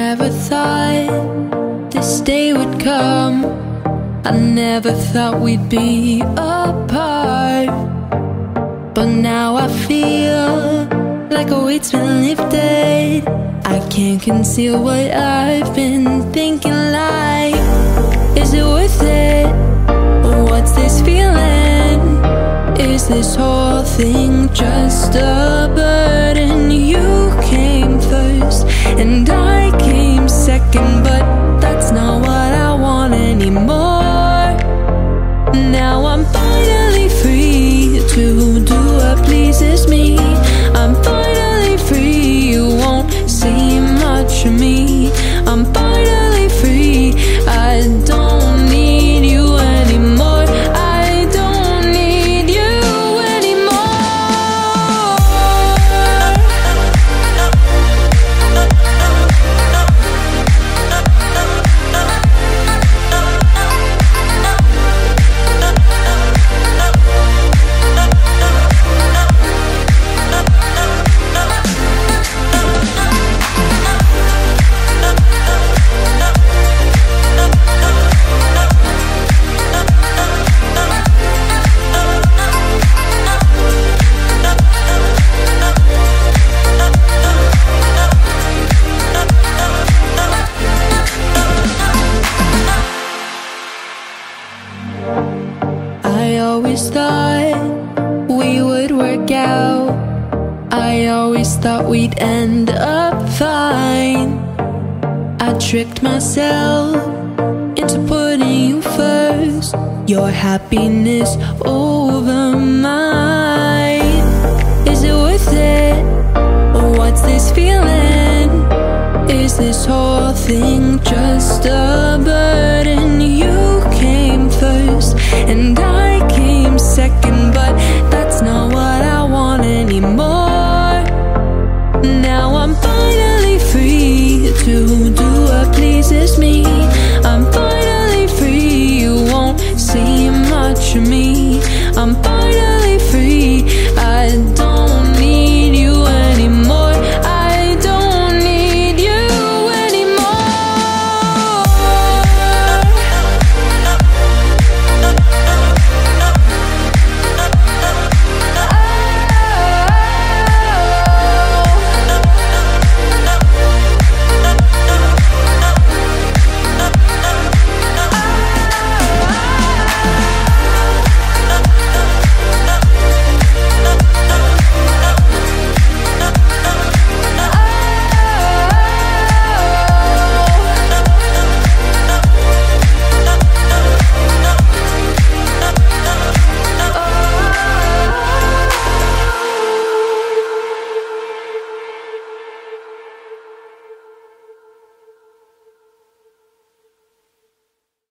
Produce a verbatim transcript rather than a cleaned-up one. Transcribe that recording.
never thought this day would come. I never thought we'd be apart. But now I feel like a weight's been lifted. I can't conceal what I've been thinking, like, is it worth it? What's this feeling? Is this whole thing just a burden? You came first and I came second, but that's not what I want anymore. Now I'm finally free to do what pleases me. I'm finally free, you won't see much of me. I'm finally free, I don't need you anymore. I don't need you anymore. Thought we'd end up fine. I tricked myself into putting you first. Your happiness over mine. Is it worth it? Or what's this feeling? Is this whole thing just a burden? You came first and I came second, but that's not what I want anymore. Now I'm finally free to do what pleases me. I'm finally free, you won't see much of me.